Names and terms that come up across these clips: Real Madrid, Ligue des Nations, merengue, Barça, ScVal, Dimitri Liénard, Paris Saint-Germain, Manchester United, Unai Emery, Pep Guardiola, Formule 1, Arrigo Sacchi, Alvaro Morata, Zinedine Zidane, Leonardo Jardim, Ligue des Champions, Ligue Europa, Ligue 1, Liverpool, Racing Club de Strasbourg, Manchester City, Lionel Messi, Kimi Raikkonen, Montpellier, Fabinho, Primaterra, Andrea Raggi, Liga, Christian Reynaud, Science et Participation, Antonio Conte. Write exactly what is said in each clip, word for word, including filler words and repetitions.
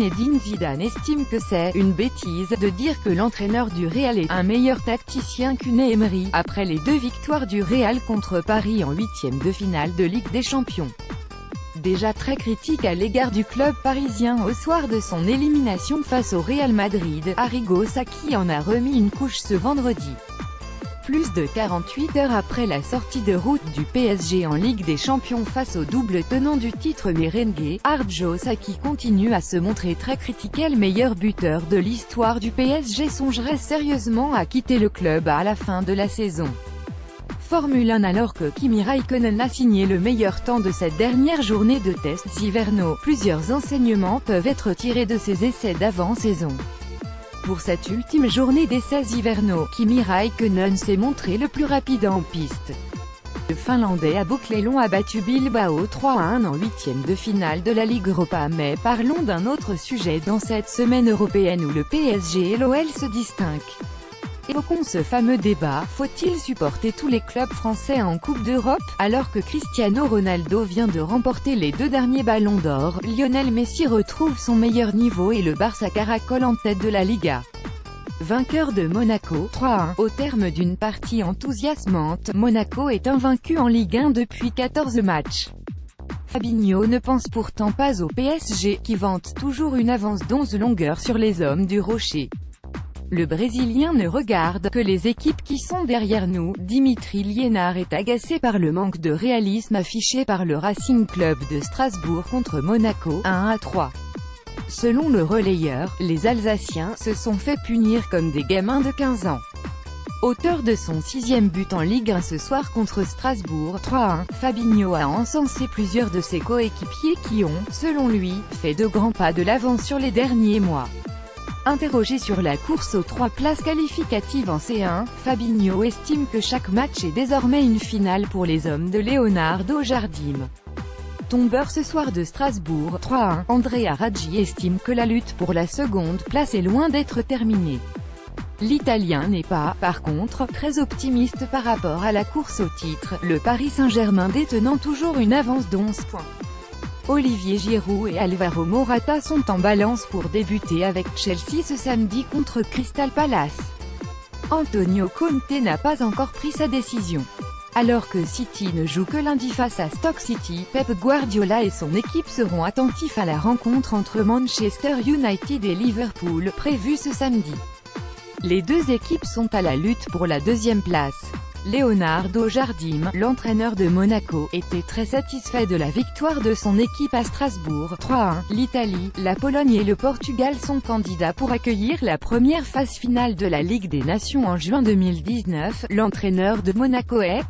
Zinedine Zidane estime que c'est « une bêtise » de dire que l'entraîneur du Real est « un meilleur tacticien qu'une Emery » après les deux victoires du Real contre Paris en huitième de finale de Ligue des Champions. Déjà très critique à l'égard du club parisien au soir de son élimination face au Real Madrid, Arrigo Sacchi en a remis une couche ce vendredi. Plus de quarante-huit heures après la sortie de route du P S G en Ligue des Champions face au double tenant du titre merengue, Arrigo Sacchi continue à se montrer très critique. Le meilleur buteur de l'histoire du P S G songerait sérieusement à quitter le club à la fin de la saison. Formule un. Alors que Kimi Raikkonen a signé le meilleur temps de cette dernière journée de tests hivernaux, plusieurs enseignements peuvent être tirés de ses essais d'avant-saison. Pour cette ultime journée d'essais hivernaux, Kimi Raikkonen s'est montré le plus rapide en piste. Le Finlandais a bouclé l'on abattu Bilbao trois à un en huitième de finale de la Ligue Europa. Mais parlons d'un autre sujet dans cette semaine européenne où le P S G et l'O L se distinguent. Évoquons ce fameux débat, faut-il supporter tous les clubs français en Coupe d'Europe? Alors que Cristiano Ronaldo vient de remporter les deux derniers ballons d'or, Lionel Messi retrouve son meilleur niveau et le Barça caracole en tête de la Liga. Vainqueur de Monaco, trois à un, au terme d'une partie enthousiasmante, Monaco est invaincu en Ligue un depuis quatorze matchs. Fabinho ne pense pourtant pas au P S G, qui vante toujours une avance d'onze longueurs sur les hommes du Rocher. Le Brésilien ne regarde que les équipes qui sont derrière nous. Dimitri Liénard est agacé par le manque de réalisme affiché par le Racing Club de Strasbourg contre Monaco, un à trois. Selon le relayeur, les Alsaciens se sont fait punir comme des gamins de quinze ans. Auteur de son sixième but en Ligue un ce soir contre Strasbourg, trois à un, Fabinho a encensé plusieurs de ses coéquipiers qui ont, selon lui, fait de grands pas de l'avant sur les derniers mois. Interrogé sur la course aux trois places qualificatives en C un, Fabinho estime que chaque match est désormais une finale pour les hommes de Leonardo Jardim. Tombeur ce soir de Strasbourg, trois à un, Andrea Raggi estime que la lutte pour la seconde place est loin d'être terminée. L'Italien n'est pas, par contre, très optimiste par rapport à la course au titre, le Paris Saint-Germain détenant toujours une avance d'onze points. Olivier Giroud et Alvaro Morata sont en balance pour débuter avec Chelsea ce samedi contre Crystal Palace. Antonio Conte n'a pas encore pris sa décision. Alors que City ne joue que lundi face à Stoke City, Pep Guardiola et son équipe seront attentifs à la rencontre entre Manchester United et Liverpool, prévue ce samedi. Les deux équipes sont à la lutte pour la deuxième place. Leonardo Jardim, l'entraîneur de Monaco, était très satisfait de la victoire de son équipe à Strasbourg, trois à un. L'Italie, la Pologne et le Portugal sont candidats pour accueillir la première phase finale de la Ligue des Nations en juin deux mille dix-neuf. L'entraîneur de Monaco est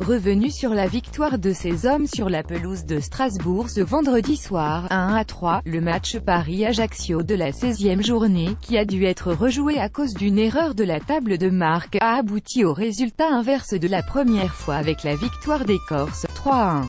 revenu sur la victoire de ses hommes sur la pelouse de Strasbourg ce vendredi soir, un à trois, le match Paris-Ajaccio de la seizième journée, qui a dû être rejoué à cause d'une erreur de la table de marque, a abouti au résultat inverse de la première fois avec la victoire des Corses, trois à un.